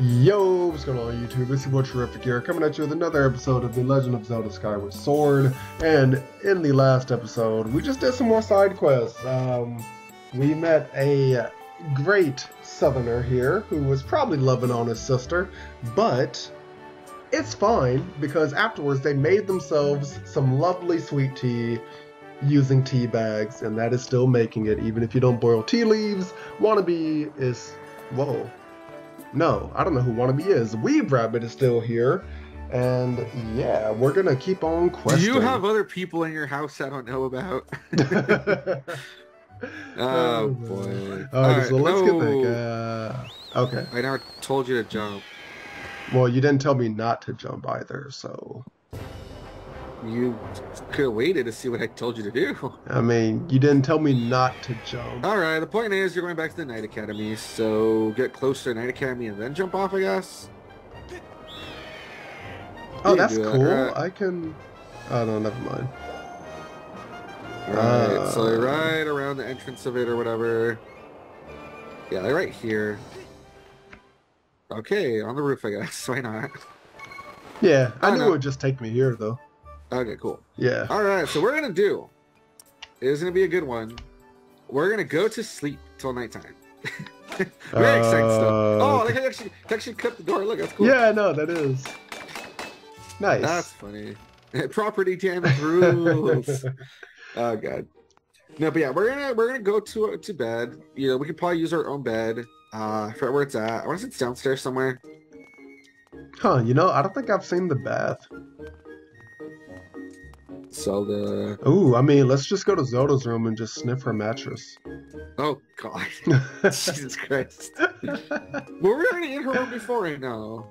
Yo, what's going on YouTube? It's your boy Charific here, coming at you with another episode of The Legend of Zelda Skyward Sword. And in the last episode, we just did some more side quests. We met a great southerner here who was probably loving on his sister, but it's fine because afterwards they made themselves some lovely sweet tea using tea bags, and that is still making it, even if you don't boil tea leaves. Wannabe is... whoa. No, I don't know who Wannabe is. WeebRabbit is still here, and yeah, we're gonna keep on questing. Do you have other people in your house I don't know about? Oh boy. Alright, so let's get back. Okay. I never told you to jump. Well, you didn't tell me not to jump either, so... You could have waited to see what I told you to do. I mean, you didn't tell me not to jump. Alright, the point is you're going back to the Knight Academy, so get close to the Knight Academy and then jump off, I guess? Oh, that's cool. I can... oh, no, never mind. Alright, so you're right around the entrance of it or whatever. Yeah, they're right here. Okay, on the roof, I guess. Why not? Yeah, I knew it would just take me here, though. Okay, cool. Yeah. Alright, so we're gonna do... it's gonna be a good one. We're gonna go to sleep till nighttime. Very exciting stuff. Oh, they can actually cut the door. Look, that's cool. Yeah, no, that is. Nice. That's funny. Property damage rules. Oh, God. No, but yeah, we're gonna go to bed. You know, we could probably use our own bed. I forget where it's at. I want to say it's downstairs somewhere. Huh, you know, I don't think I've seen the bath. Zelda. Ooh, I mean, let's just go to Zelda's room and just sniff her mattress. Oh, God. Jesus Christ. Well, we're already in her room before right now.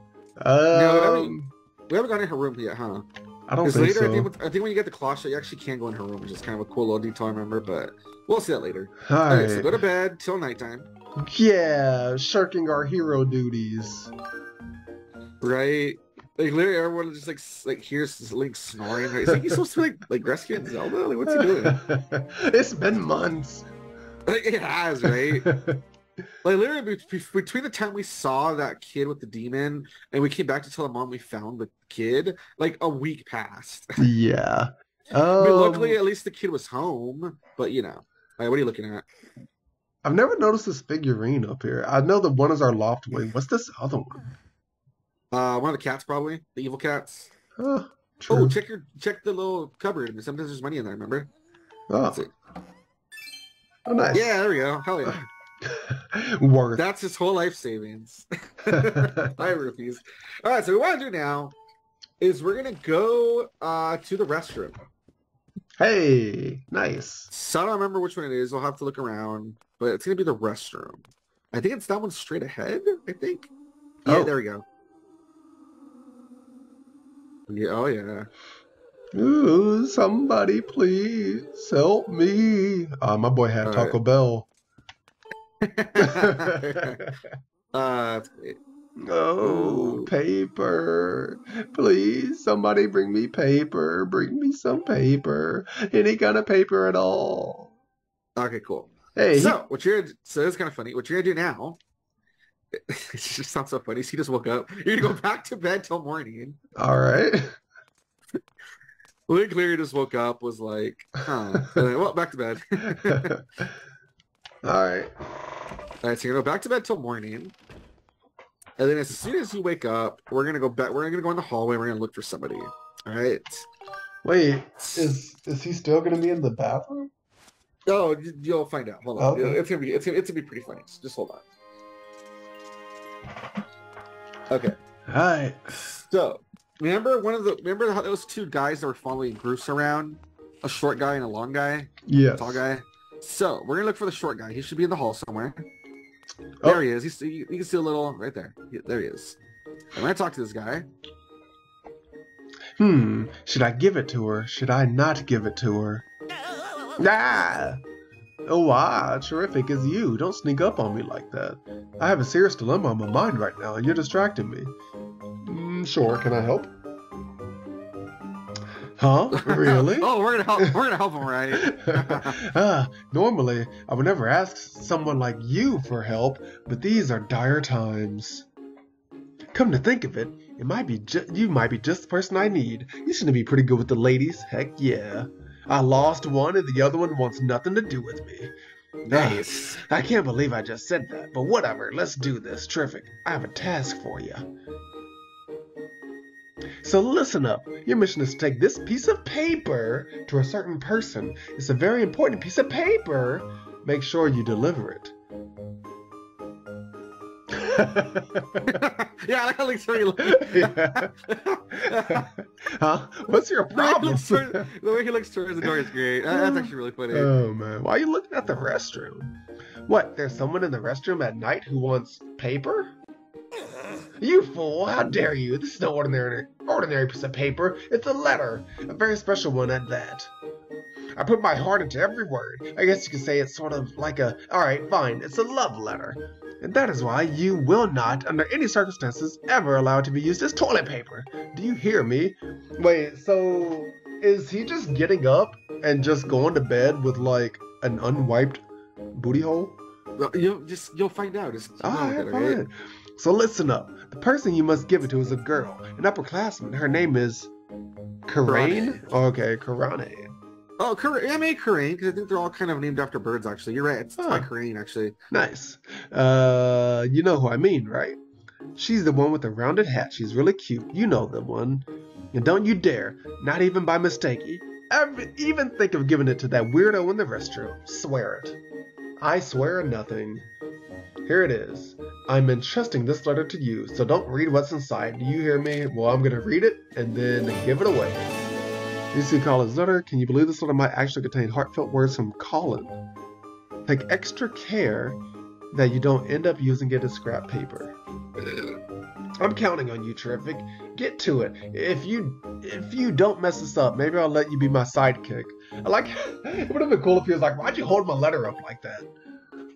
No, I mean, we haven't gone in her room yet, huh? I don't think later, so. I think when you get the clock shot, you actually can go in her room, which is kind of a cool little detail, I remember, but we'll see that later. All right, so go to bed till nighttime. Yeah, shirking our hero duties. Right. Like, literally, everyone just, like hears Link snoring. He's like, he's supposed to be, like rescuing Zelda? Like, what's he doing? It's been months. Like, it has, right? Like, literally, between the time we saw that kid with the demon and we came back to tell the mom we found the kid, like, a week passed. Yeah. I mean, luckily, at least the kid was home. But, you know. Like, what are you looking at? I've never noticed this figurine up here. I know the one is our loft wing. What's this other one? One of the cats, probably. The evil cats. True. Oh, check the little cupboard. Sometimes there's money in there, remember? Oh. Oh, nice. Yeah, there we go. Hell yeah. Worth. That's his whole life savings. I refuse. All right, so what we want to do now is we're going to go to the restroom. Hey, nice. So I don't remember which one it is. We'll have to look around. But it's going to be the restroom. I think it's that one straight ahead, I think. Yeah, there we go. Yeah, oh yeah. Ooh, somebody please help me. My boy had Taco Bell. That's great. Oh, paper. Please, somebody bring me paper. Bring me some paper. Any kind of paper at all. Okay, cool. Hey. So, so it's kind of funny. What you're going to do now... it just sounds so funny. She just woke up. You're gonna go back to bed till morning. All right. Link literally just woke up, was like, huh. And then, well, back to bed. All right. All right. So you're gonna go back to bed till morning, and then as soon as you wake up, we're gonna go back. We're gonna go in the hallway. We're gonna look for somebody. All right. Wait, is he still gonna be in the bathroom? Oh, you'll find out. Hold on. Okay. It's gonna be pretty funny. So just hold on. Okay. Alright. So, remember how those two guys that were following Groose around? A short guy and a long guy? Yeah. Tall guy? So, we're gonna look for the short guy. He should be in the hall somewhere. Oh. There he is. You can see a little... right there. There he is. I'm gonna talk to this guy. Hmm. Should I give it to her? Should I not give it to her? Ah! Oh, Charific, it's you. Don't sneak up on me like that. I have a serious dilemma on my mind right now, and you're distracting me. Sure, can I help? Huh? Really? Oh, we're gonna help him, right? Normally, I would never ask someone like you for help, but these are dire times. Come to think of it, you might be just the person I need. You seem to be pretty good with the ladies. Heck yeah. I lost one, and the other one wants nothing to do with me. Nice. I can't believe I just said that, but whatever. Let's do this. Terrific. I have a task for you. So listen up. Your mission is to take this piece of paper to a certain person. It's a very important piece of paper. Make sure you deliver it. Yeah, that looks very. Huh? What's your problem? The way he looks towards the door is great. That's actually really funny. Oh man, why are you looking at the restroom? What? There's someone in the restroom at night who wants paper? You fool! How dare you? This is no ordinary piece of paper. It's a letter, a very special one at that. I put my heart into every word. I guess you could say it's sort of like a. All right, fine. It's a love letter. And that is why you will not, under any circumstances, ever allow it to be used as toilet paper. Do you hear me? Wait, so is he just getting up and just going to bed with, like, an unwiped booty hole? Well, you'll find out. Alright, fine. So listen up. The person you must give it to is a girl, an upperclassman. Her name is... Karane? Karane. Okay, Karane. Oh, Karane, because I think they're all kind of named after birds, actually. You're right, it's like Karane, actually. Nice. You know who I mean, right? She's the one with the rounded hat. She's really cute. You know the one. And don't you dare, not even by mistake, even think of giving it to that weirdo in the restroom. Swear it. I swear nothing. Here it is. I'm entrusting this letter to you, so don't read what's inside. Do you hear me? Well, I'm going to read it and then give it away. This is Cawlin's letter. Can you believe this letter might actually contain heartfelt words from Cawlin? Take extra care that you don't end up using it as scrap paper. I'm counting on you, Terrific. Get to it. If you don't mess this up, maybe I'll let you be my sidekick. It would have been cool if he was like, why'd you hold my letter up like that?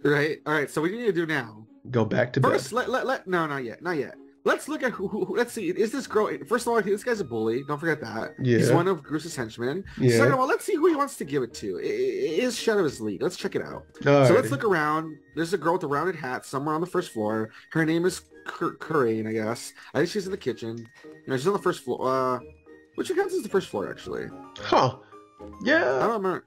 Right. All right. So what do you need to do now? Go back to bed. First, no, not yet. Not yet. Let's look at who. Let's see. Is this girl? First of all, this guy's a bully. Don't forget that. Yeah. He's one of Groose's henchmen. Yeah. Second of all, let's see who he wants to give it to. Is Shadow's lead? Let's check it out. Alrighty. So let's look around. There's a girl with a rounded hat somewhere on the first floor. Her name is Karane, I guess. I think she's in the kitchen. You know, she's on the first floor. Which accounts as the first floor, actually. Huh. Yeah. I don't remember.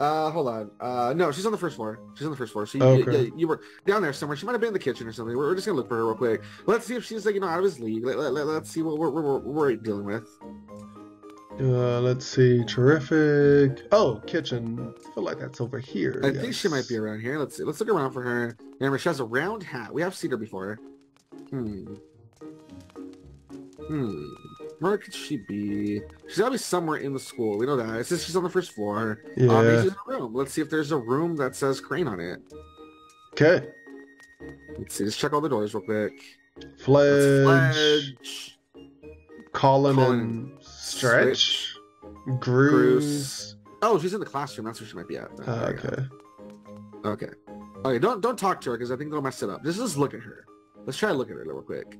Hold on. No, she's on the first floor. She's on the first floor. So you were down there somewhere. She might have been in the kitchen or something. We're just gonna look for her real quick. Let's see if she's, like, you know, out of his league. Let's see what we're dealing with. Let's see. Terrific. Oh, kitchen. I feel like that's over here. I think she might be around here. Let's see. Let's look around for her. Remember, she has a round hat. We have seen her before. Where could she be? She's gotta be somewhere in the school. We know that. It says she's on the first floor. Yeah. Maybe she's in a room. Let's see if there's a room that says Karane on it. Okay. Let's see. Let's check all the doors real quick. Fledge. Cawlin and Stretch. Groose. Oh, she's in the classroom. That's where she might be at. Okay. Okay. Okay. Don't talk to her because I think they'll mess it up. Just look at her. Let's try to look at her real quick.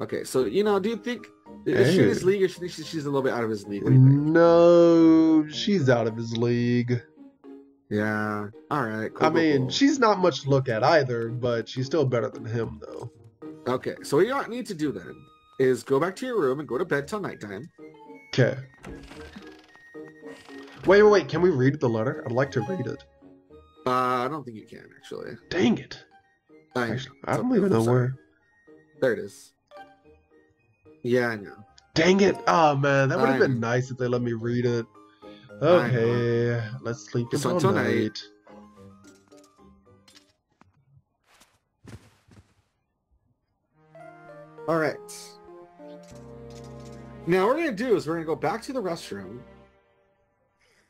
Okay, so, you know, do you think is she in his league or do you think she's a little bit out of his league? What do you think? No, she's out of his league. Yeah. All right. Cool, I mean, she's not much to look at either, but she's still better than him, though. Okay, so what you need to do then is go back to your room and go to bed till nighttime. Okay. Wait. Can we read the letter? I'd like to read it. I don't think you can, actually. Dang it. I don't even know where. There it is. Yeah, I know. Dang it! Oh man, that would have been nice if they let me read it. Okay, let's sleep this all night. All right. Now what we're gonna do is we're gonna go back to the restroom,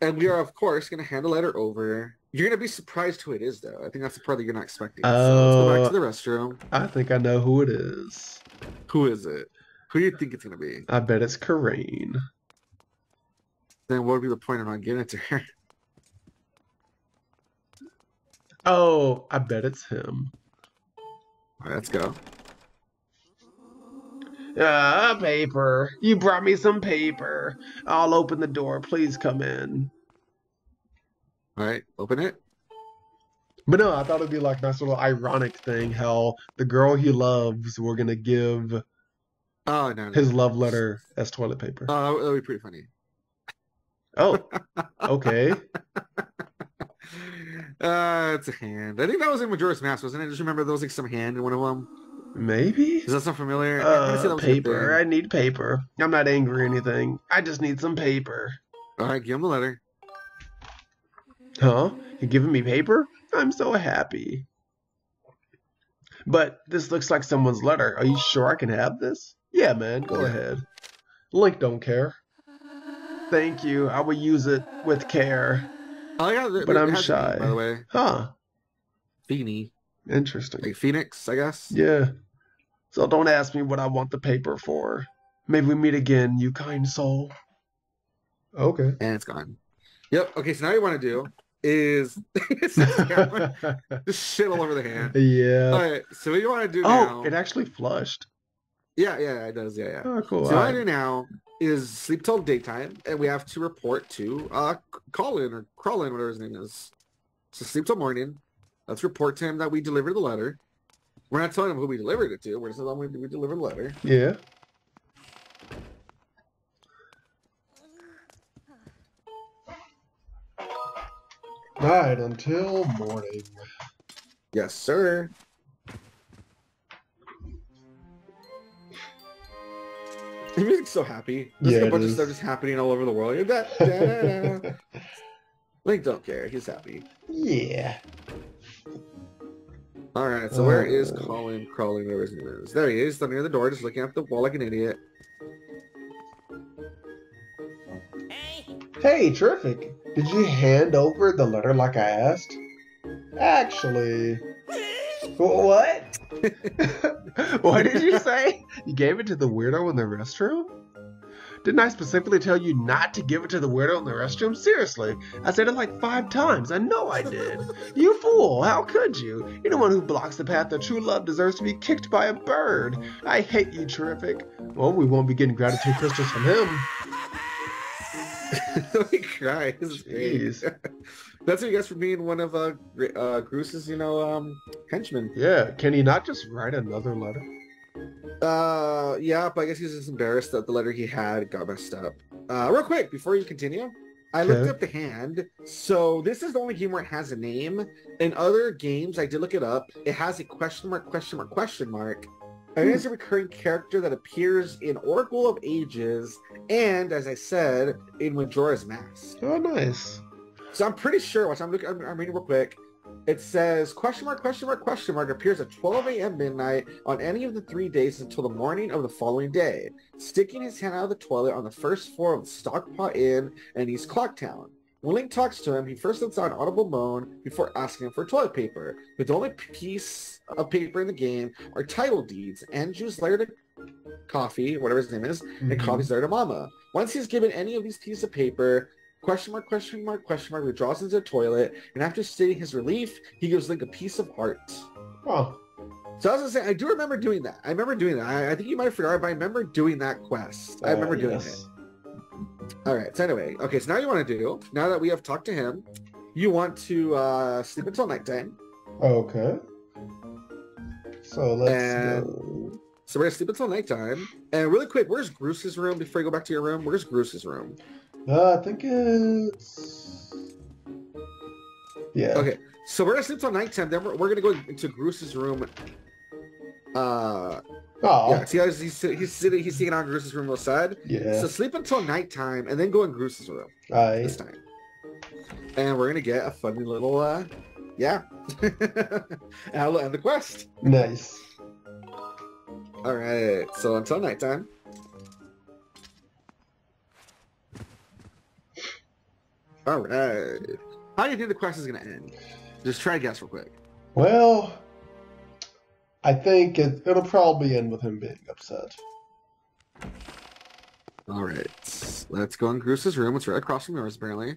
and we are of course gonna hand the letter over. You're gonna be surprised who it is, though. I think that's the part that you're not expecting. So let's go back to the restroom. I think I know who it is. Who is it? Who do you think it's going to be? I bet it's Karane. Then what would be the point of not giving it to her? Oh, I bet it's him. All right, let's go. Paper. You brought me some paper. I'll open the door. Please come in. All right, open it. But no, I thought it'd be like a nice little ironic thing how the girl he loves we're gonna give his love letter as toilet paper. Oh, that'd be pretty funny. Oh, okay. It's a hand. I think that was in Majora's Mask, wasn't it? Just remember there was like some hand in one of them. Maybe. Does that sound familiar? Paper. I need paper. I'm not angry or anything. I just need some paper. All right, give him the letter. Huh? You're giving me paper? I'm so happy. But this looks like someone's letter. Are you sure I can have this? Yeah, man. Go ahead. Link don't care. Thank you. I will use it with care. Oh, yeah, but I'm shy. Beanie, by the way. Huh. Beanie. Interesting. Like Phoenix, I guess? Yeah. So don't ask me what I want the paper for. Maybe we meet again, you kind soul. Okay. And it's gone. Yep. Okay, so now what you want to do is just shit all over the hand. Yeah. All right, so what you want to do now... Oh, it actually flushed. Yeah, it does. Yeah. Oh, cool. So what I do now is sleep till daytime, and we have to report to Cawlin or Crawlin, whatever his name is. So sleep till morning. Let's report to him that we delivered the letter. We're not telling him who we delivered it to. We're just telling him we delivered the letter. Yeah. All right, until morning. Yes, sir. The music's so happy. There's like a bunch of stuff just happening all over the world. You got Link don't care. He's happy. Yeah. All right. So where is Cawlin crawling over his nose? There he is, standing near the door, just looking at the wall like an idiot. Hey, Charific. Did you hand over the letter like I asked? Actually. What? What did you say? You gave it to the weirdo in the restroom? Didn't I specifically tell you not to give it to the weirdo in the restroom? Seriously, I said it like 5 times. I know I did. You fool, how could you? Anyone who blocks the path of true love deserves to be kicked by a bird. I hate you, Charific. Well, we won't be getting gratitude crystals from him. He cries. Jeez. That's what you guys for being one of Groose's, henchmen. Yeah. Can he not just write another letter? Yeah, but I guess he's just embarrassed that the letter he had got messed up. Real quick, before you continue, I looked up the hand. So this is the only game where it has a name. In other games, I did look it up. It has a question mark, question mark, question mark. It is a recurring character that appears in Oracle of Ages and, as I said, in Majora's Mask. Oh, nice. So I'm pretty sure, watch, I'm reading real quick. It says, question mark, question mark, question mark, appears at 12 a.m. midnight on any of the 3 days until the morning of the following day, sticking his hand out of the toilet on the first floor of the Stockpot Inn in East Clock Town. When Link talks to him, he first lets out an audible moan before asking him for toilet paper. But the only piece of paper in the game are title deeds, Andrew's letter to Coffee, whatever his name is, and Coffee's letter to Mama. Once he's given any of these pieces of paper, question mark, question mark, question mark, withdraws into the toilet, and after stating his relief, he gives Link a piece of art. Oh. So I was going to say, I do remember doing that. I remember doing that. I think you might have forgotten, but I remember doing that quest. I remember doing it. Alright, so anyway, okay, so now you want to do, now that we have talked to him, you want to sleep until nighttime. Okay. So let's go. So we're going to sleep until nighttime. And really quick, where's Groose's room before you go back to your room? Where's Groose's room? I think it's... Yeah. Okay, so we're going to sleep until nighttime, then we're going to go into Groose's room. Yeah, see how he's sitting on Groose's room outside? Yeah. So sleep until nighttime and then go in Groose's room this time. And we're going to get a funny little, and I'll end the quest. Nice. Alright, so until nighttime. Alright. How do you think the quest is going to end? Just try to guess real quick. Well... I think it'll probably end with him being upset. All right, let's go in Groose's room. It's right across from yours, apparently.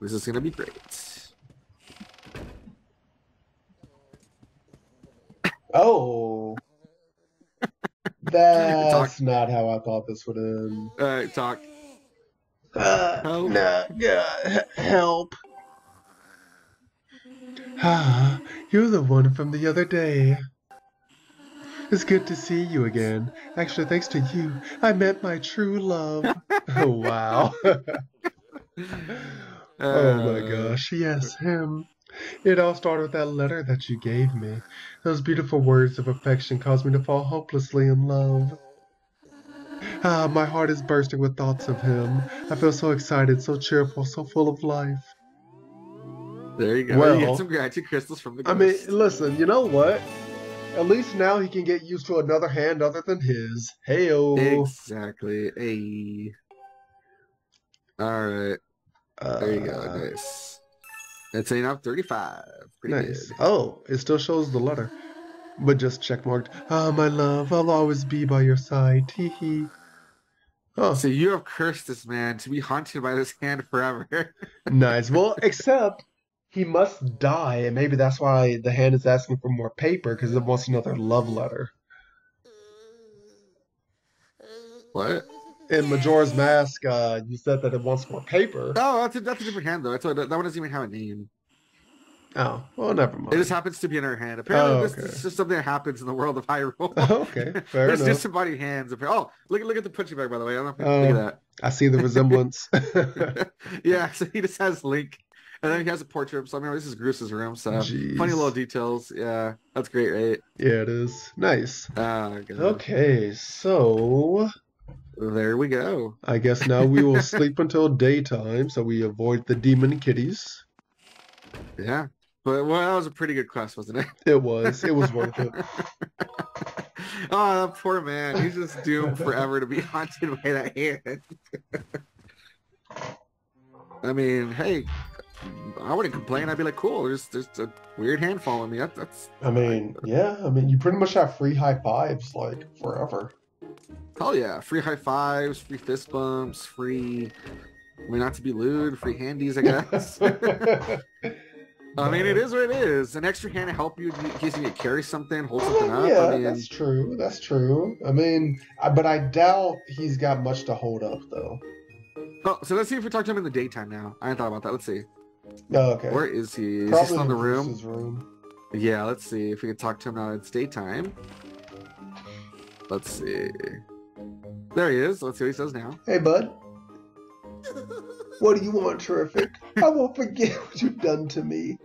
This is gonna be great. Oh. That's not how I thought this would end. All right, talk. Help. Help. Ah, you're the one from the other day. It's good to see you again. Actually, thanks to you, I met my true love. Oh, wow. Oh my gosh, yes, him. It all started with that letter that you gave me. Those beautiful words of affection caused me to fall hopelessly in love. Ah, my heart is bursting with thoughts of him. I feel so excited, so cheerful, so full of life. There you go. Well, you get some gratitude crystals from the ghost. I mean, listen, you know what? At least now he can get used to another hand other than his. Heyo. Exactly. Hey. Alright. There you go. Nice. That's enough. 35. Pretty nice. Good. Oh, it still shows the letter, but just checkmarked. Ah, my love, I'll always be by your side. Tee hee. Oh. So you have cursed this man to be haunted by this hand forever. Nice. Well, except he must die, and maybe that's why the hand is asking for more paper, because it wants another love letter. What? In Majora's Mask, you said that it wants more paper. Oh, that's a different hand, though. That one doesn't even have a name. Oh, well, never mind. It just happens to be in her hand. Apparently, oh, okay. This is just something that happens in the world of Hyrule. Okay, fair enough. There's disembodied hands. Oh, look at the punching bag, by the way. I don't know if look at that. I see the resemblance. Yeah, so he just has Link. And then he has a portrait of himself. This is Groose's room, so jeez. Funny little details. Yeah, that's great, right? Yeah, it is. Nice. Okay, so there we go. I guess now we will sleep until daytime, so we avoid the demon kitties. Yeah, but well, that was a pretty good quest, wasn't it? It was. It was worth it. Oh, that poor man. He's just doomed forever to be haunted by that hand. I mean, hey, I wouldn't complain. I'd be like, cool, there's a weird hand following me. That's I mean, yeah, I mean, you pretty much have free high fives, like, forever. Hell yeah, free high fives, free fist bumps, free, I mean, not to be lewd, free handies, I guess. I mean, it is what it is. An extra hand to help you in case you need to carry something, hold something up. Yeah, I mean, that's true, that's true. I mean, but I doubt he's got much to hold up, though. Oh, so let's see if we talk to him in the daytime now. I hadn't thought about that. Let's see. Oh, okay. Where is he? Is he still in the room? Yeah, let's see if we can talk to him now. It's daytime. Let's see. There he is. Let's see what he says now. Hey, bud. What do you want, Charific? I won't forget what you've done to me.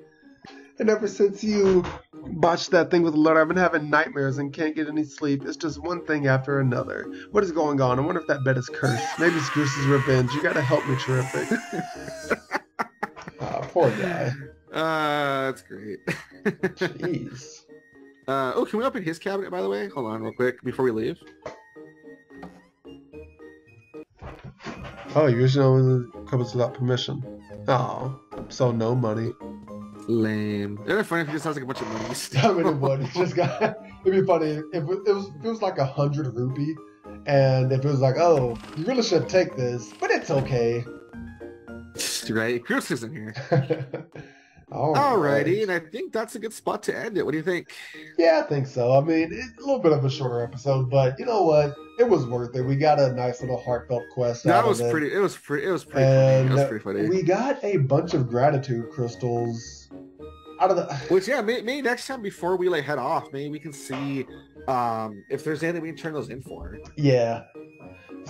And ever since you botched that thing with the letter, I've been having nightmares and can't get any sleep. It's just one thing after another. What is going on? I wonder if that bed is cursed. Maybe it's Goose's revenge. You gotta help me, Charific. Poor guy. That's great. Jeez. Oh, can we open his cabinet, by the way? Hold on real quick before we leave. Oh, usually only comes without permission. Oh, so no money. Lame. It'd be funny if he just has like a bunch of money. I mean, it would. It'd be funny if it was like 100 rupee, and if it was like, oh, you really should take this, but it's okay. Right, Groose is in here. Alrighty, and I think that's a good spot to end it. What do you think? Yeah, I think so. I mean, it's a little bit of a shorter episode, but you know what? It was worth it. We got a nice little heartfelt quest. That was pretty. It was pretty. It was pretty. Funny. It was pretty funny. We got a bunch of gratitude crystals out of the. Which yeah, maybe next time before we like head off, maybe we can see if there's anything we can turn those in for. Yeah.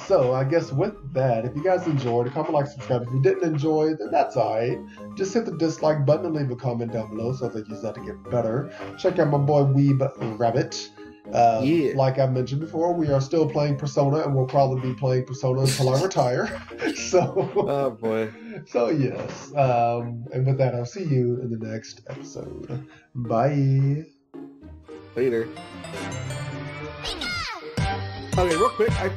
So I guess with that, if you guys enjoyed, comment, like, subscribe. If you didn't enjoy, then that's alright. Just hit the dislike button and leave a comment down below so I can use that to get better. Check out my boy WeebRabbit. Yeah. Like I mentioned before, we are still playing Persona, and we'll probably be playing Persona until I retire. So, oh boy. So yes. And with that, I'll see you in the next episode. Bye. Later. Okay, real quick.